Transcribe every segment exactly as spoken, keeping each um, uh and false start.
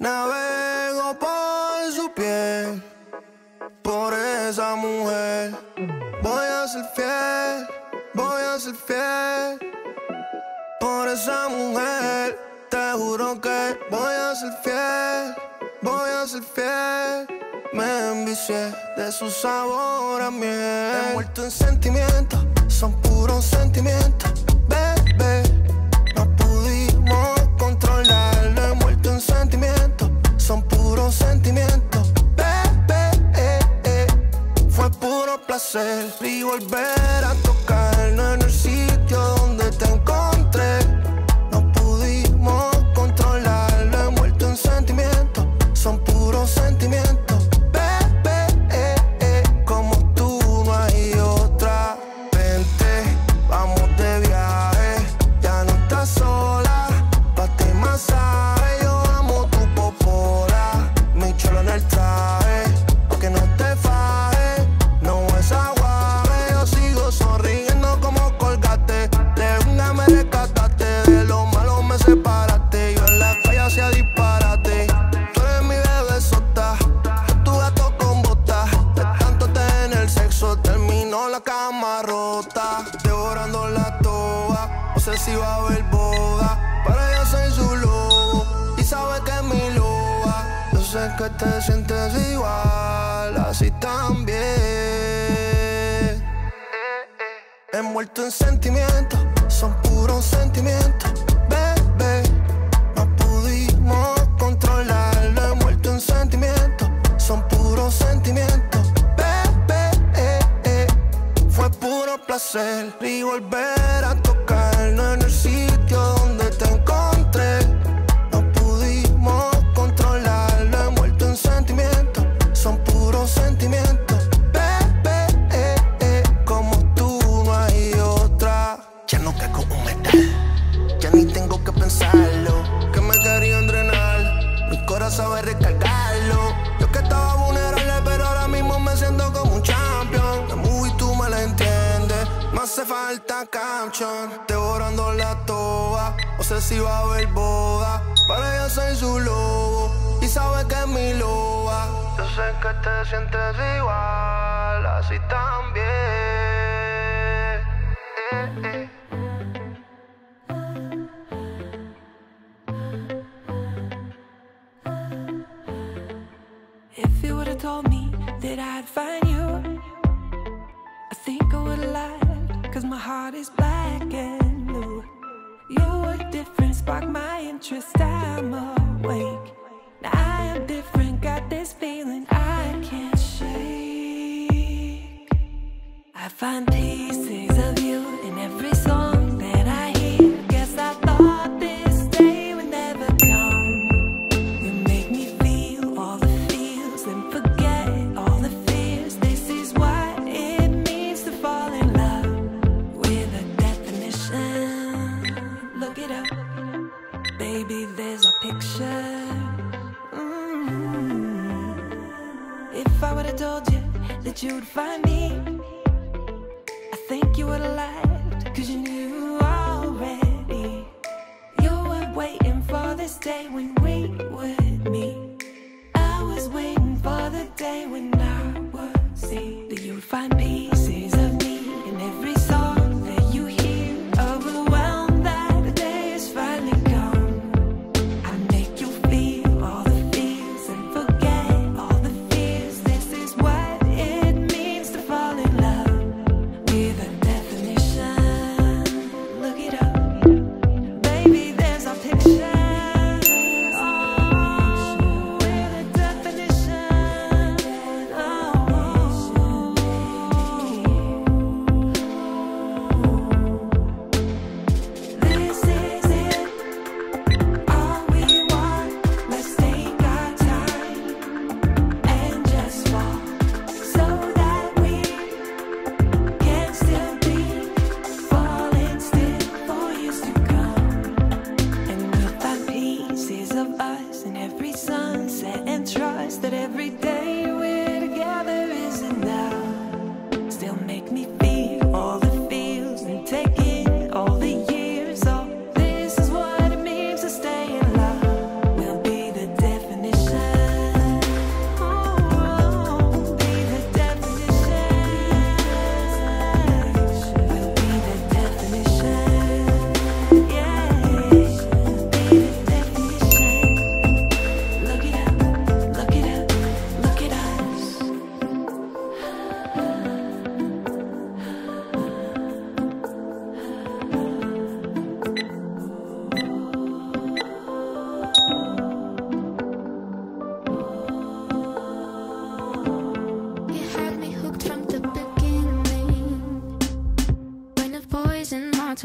Navego por su piel, por esa mujer. Voy a ser fiel, voy a ser fiel, por esa mujer. Te juro que voy a ser fiel, voy a ser fiel. Me envicié de su sabor a miel. Envuelto en sentimientos, son puros sentimientos, bebé. No pudimos controlarlo. Envuelto en sentimientos, son puros sentimientos, bebé. Eh, eh. Fue puro placer y volver a tocarnos en el sitio donde te encontré. No pudimos controlarlo. Envuelto en sentimientos, son puros sentimientos. Que te sientes igual, así también. Envuelto en sentimientos, son puros sentimientos, bebé. No pudimos controlarlo. Envuelto en sentimientos, son puros sentimientos, bebé. Fue puro placer y volver a tocarnos en el sitio donde te encontré. Sabe recargarlo. Yo que estaba vulnerable, pero ahora mismo me siento como un champion. La movie tú me la entiendes, me hace falta canción. Devorando la toa, no sé si va a haber boda. Para ella soy su lobo y sabe que es mi loba. Yo sé que te sientes igual, así también. Eh, eh. Told me that I'd find you, I think I would've lied, cause my heart is black and blue. You were different, sparked my interest, I'm awake. Now I am different, got this feeling I can't shake. I find pieces of you in every song that I hear. Guess I thought this you'd find me, I think you would've lied, cause you knew already. You were waiting for this day when we would meet. I was waiting for the day when I would see that you'd find pieces of me in every song that you hear. Overwhelmed that the day is finally gone. I make you feel all the fears and forget all the fears. This is what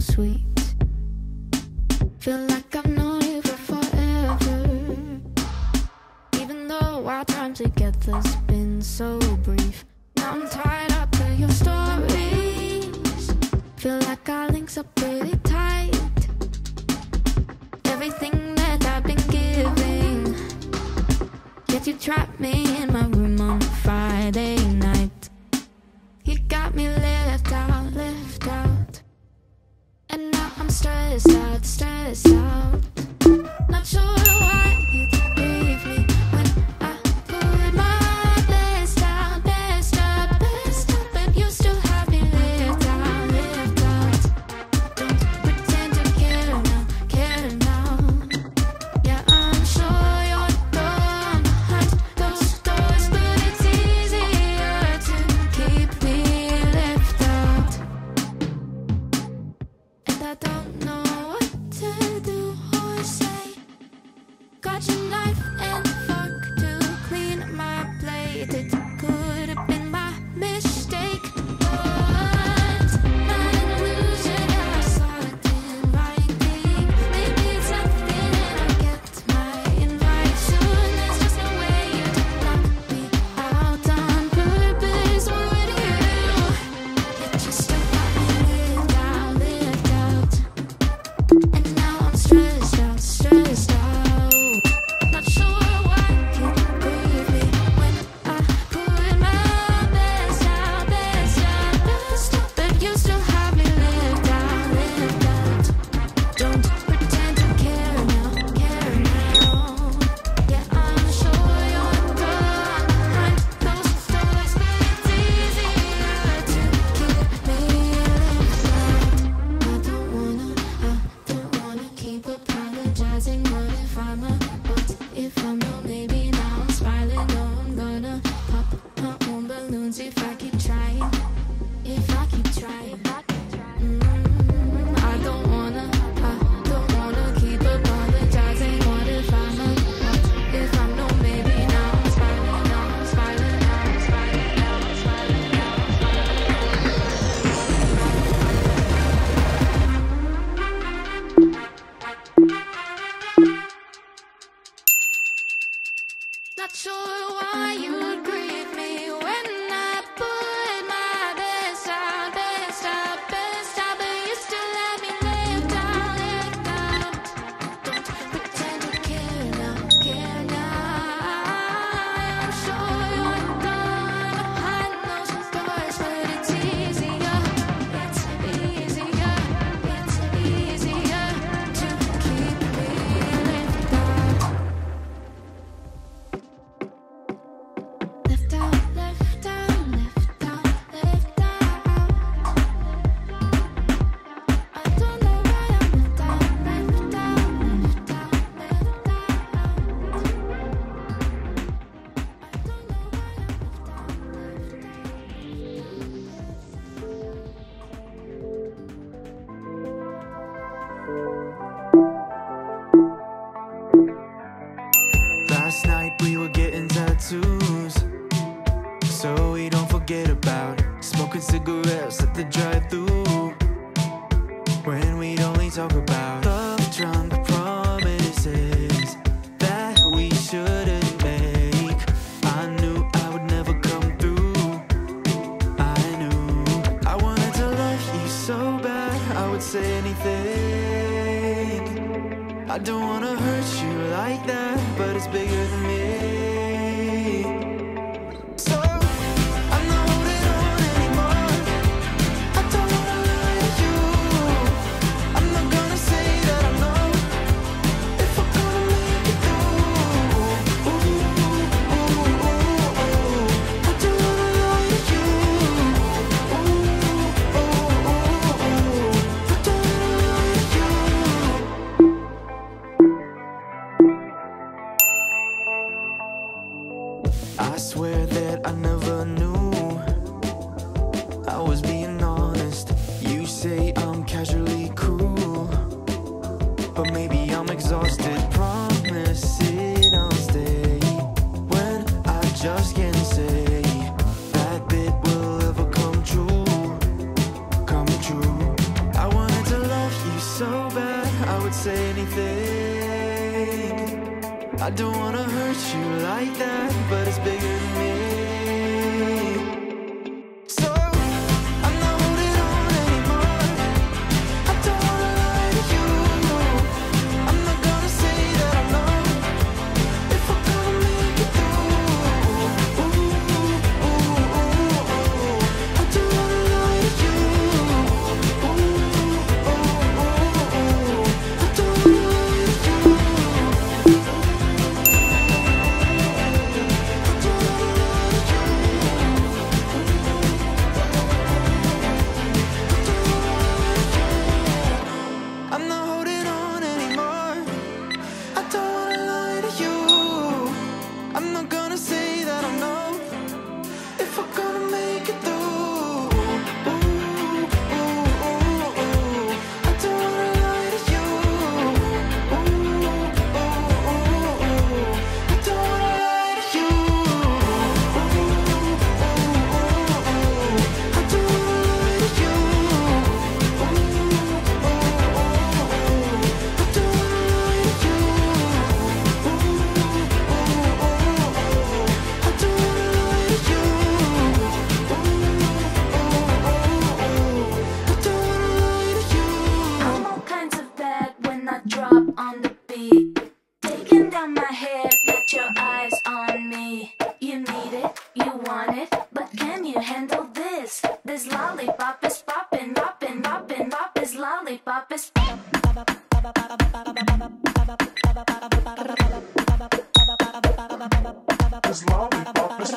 so sweet. Feel like I've known you for forever, even though our time together's been so brief. Now I'm tied up to your stories. Feel like our links are pretty tight. Everything that I've been giving, yet you trapped me in my room on a Friday night. You got me left out, left out, and now I'm stressed out, stressed out. Not sure why you could leave me when I put my best out, best out, best out, but you still have me left out, left out. Don't pretend you care now, care now. Yeah, I'm sure you're gonna hunt those doors, but it's easier to keep me left out. And I don't know what to do or say. Got your knife and fork to clean my plate. It could have been my mistake, but my illusion, I saw it in writing. Maybe it's something and I get my invite soon. There's just no way you could knock me out on purpose, would you? It just got me lived out, lived out. And now I'm stressed out, stressed out. Not sure why you leave me when I put my best out, best out, best out, but you still have me left out, left out. Don't pretend you care now, care now. Yeah, I'm sure you're gone behind those doors, but it's easier to keep me left out. I don't wanna, I don't wanna keep apologizing. What if I'm a, what if I'm not? Maybe now I'm smiling. No, I'm gonna pop my own balloons if I keep trying. If I keep trying. Mm, I don't wanna, I don't wanna keep apologizing. What if I'm a, what if I'm not? Maybe now I'm smiling. Now I'm smiling. Now I'm smiling. Now I'm smiling. Now I'm smiling. Not sure why you'd greet me when I put my best out, best out, best out, but you still let me left out, left out. Don't pretend you care now, care now. I'm sure you're gonna hide those doors, but it's easier, it's easier, it's easier to keep me left out. Left out, left out, left out, left out. I don't know why I'm left out, left out, left out, left out. I don't know why I'm left out, left out. Last night we were getting tattoos, so we don't forget about it. Smoking cigarettes at the drive-through, when we'd only talk about love, drunk promises that we shouldn't make. I knew I would never come through. I knew I wanted to love you so bad, I would say anything. I don't wanna hurt you like that, but it's bigger than me. So I'm not holding on anymore. I don't wanna lose you. I'm not gonna say that I'm not, if I'm gonna make it through. Ooh, ooh, ooh, ooh. I don't wanna lose you. Ooh, ooh, ooh, ooh. I don't wanna lose you. I swear that I never knew I was being honest. You say I'm casually cool, but maybe I'm exhausted. Promising I'll stay when I just can't say that bit will ever come true, come true. I wanted to I don't wanna hurt you like that, but it's bigger than me. So I'm not holding on anymore. I don't wanna lie to you. I'm not gonna say that I'm wrong if I'm gonna make it through. Ooh, ooh, ooh, ooh. I don't wanna lie to you. Ooh, ooh, ooh, ooh. I don't wanna lie to you. I'm not holding on anymore. I don't wanna lie to you. I'm not gonna say that I'm wrong if I'm gonna make it through. Ooh, ooh, ooh, ooh. I don't wanna lie to you. Ooh, ooh, ooh, ooh. I don't wanna lie to you. Ooh, ooh, ooh, ooh. I don't wanna lie to you. Ooh, ooh, ooh. I don't wanna lie to you. Ooh, ooh, ooh, ooh. I don't wanna lie to you. Ooh, ooh, ooh, ooh. I don't wanna lie to you. I'm all kinds of bad when I drop on the beat. Taking down my head, got your eyes on me. You need it, you want it, but can you handle this? This lollipop is poppin', poppin', poppin', pop. This lollipop is poppin'. This lollipop is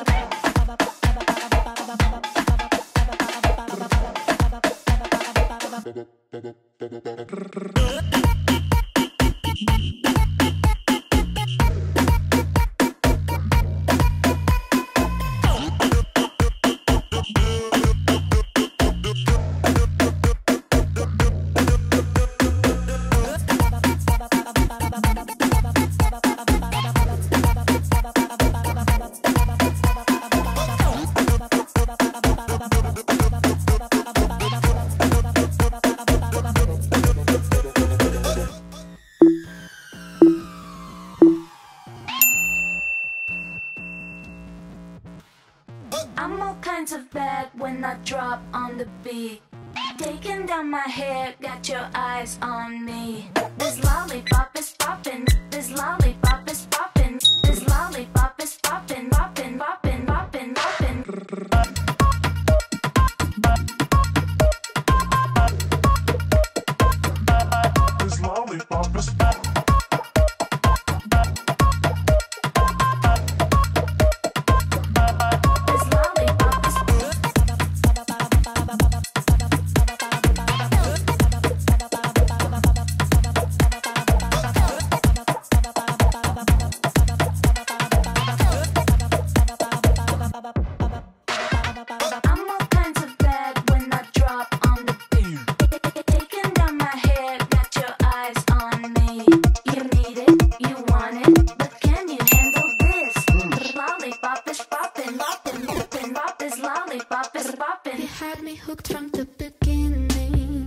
I'm all kinds of bad when I drop on the beat. Taking down my hair, got your eyes on me. This lollipop is poppin', this lollipop is poppin', this lollipop is poppin', poppin', poppin', poppin', poppin'. This lollipop is poppin'. This lollipop is I'm all kinds of bad when I drop on the beat. Taking down my hair, got your eyes on me. You need it, you want it, but can you handle this? Lollipop is poppin', poppin', poppin', pop. This lollipop is You poppin'. had me hooked from the beginning.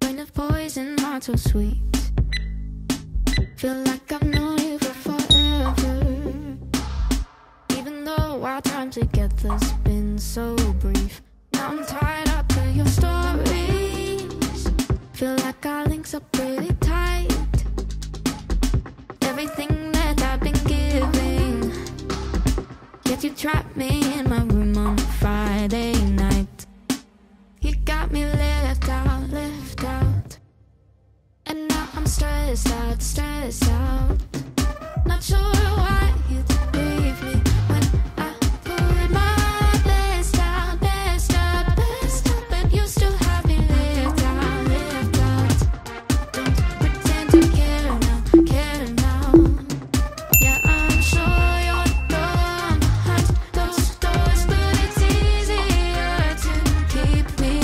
When of poison, heart so sweet. Feel like I've known you for forever. Even though our time together's been so brief. Now I'm tied up to your stories. Feel like our links are pretty tight. Everything that I've been giving, yet you trapped me in my room on a Friday night. You got me left out, left out. And now I'm stressed out, stressed out. Not sure why you leave me when I put my best out, best out, best out. But you still have me left out, left out. Don't pretend to care now, care now. Yeah, I'm sure you're gone behind those doors, but it's easier to keep me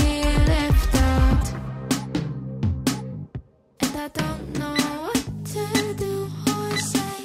left out. And I don't know what to do or say.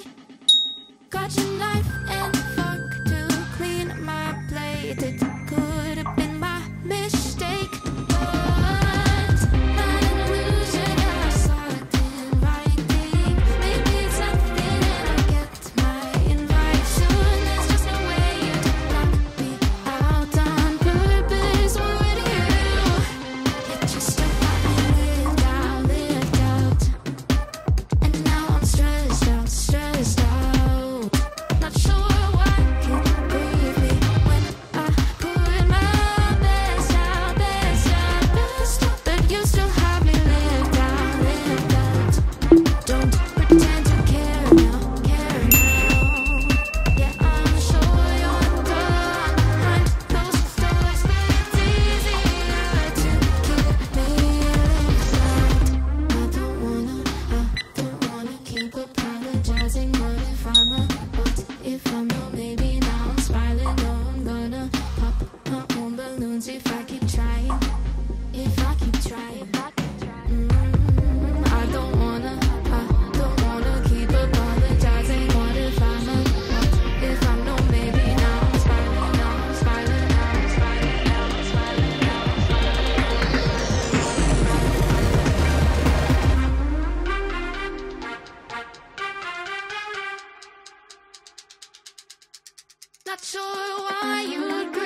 Not sure why you'd